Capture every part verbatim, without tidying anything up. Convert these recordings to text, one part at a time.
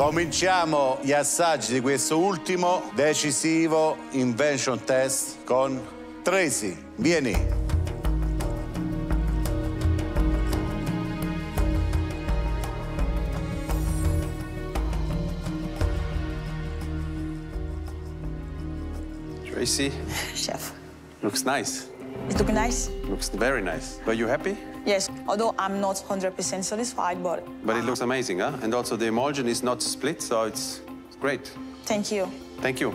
Cominciamo gli assaggi di questo ultimo decisivo invention test con Tracy. Vieni. Tracy? Chef. Looks nice. It's looking nice? Looks very nice. But you happy? Yes, although I'm not one hundred percent satisfied, but... But it looks amazing, huh? And also the emulsion is not split, so it's great. Thank you. Thank you.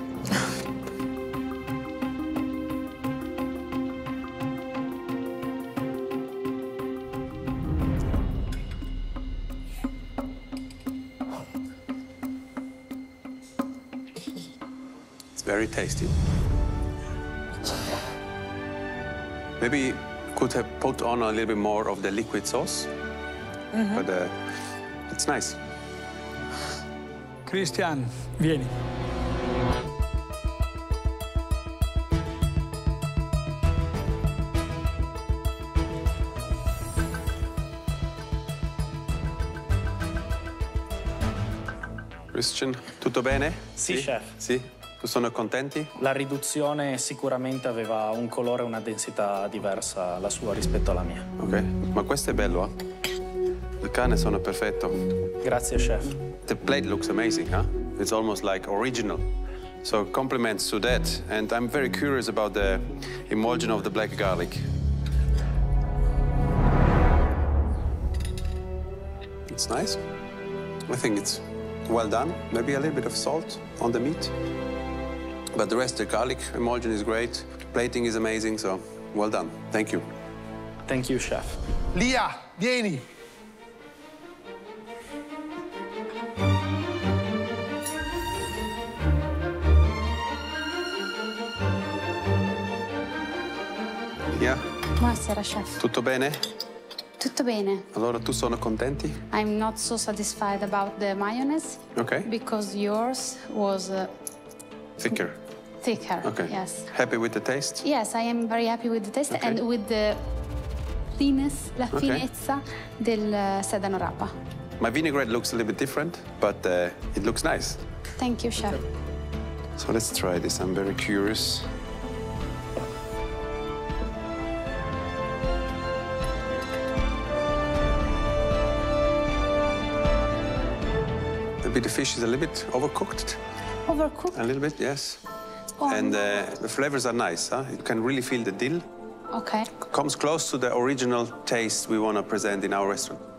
It's very tasty. Maybe could have put on a little bit more of the liquid sauce, mm-hmm. but uh, it's nice. Christian, vieni. Christian, tutto bene? Sì, sì? Chef. Sì? Sono contenti? La riduzione sicuramente aveva un colore e una densità diversa, la sua rispetto alla mia. Ok, ma questo è bello, eh? Le carne sono perfetto. Grazie, chef. The plate looks amazing, huh? It's almost like original. So compliments to that. And I'm very curious about the emulsion of the black garlic. It's nice. I think it's well done. Maybe a little bit of salt on the meat. But the rest, the garlic emulsion is great. Plating is amazing, so well done. Thank you. Thank you, chef. Lia, vieni. Lia. Buonasera, chef. Tutto bene? Tutto bene. Allora, tu sono contenti? I'm not so satisfied about the mayonnaise. Okay. Because yours was uh, thicker. Thicker, okay. Yes. Happy with the taste? Yes, I am very happy with the taste, okay. And with the thinness, la finezza, okay, del sedano rapa. My vinaigrette looks a little bit different, but uh, it looks nice. Thank you, chef. So let's try this. I'm very curious. Maybe the fish is a little bit overcooked. Overcooked? A little bit, yes. Oh. And uh, the flavors are nice, huh? You can really feel the dill. Okay. Comes close to the original taste we want to present in our restaurant.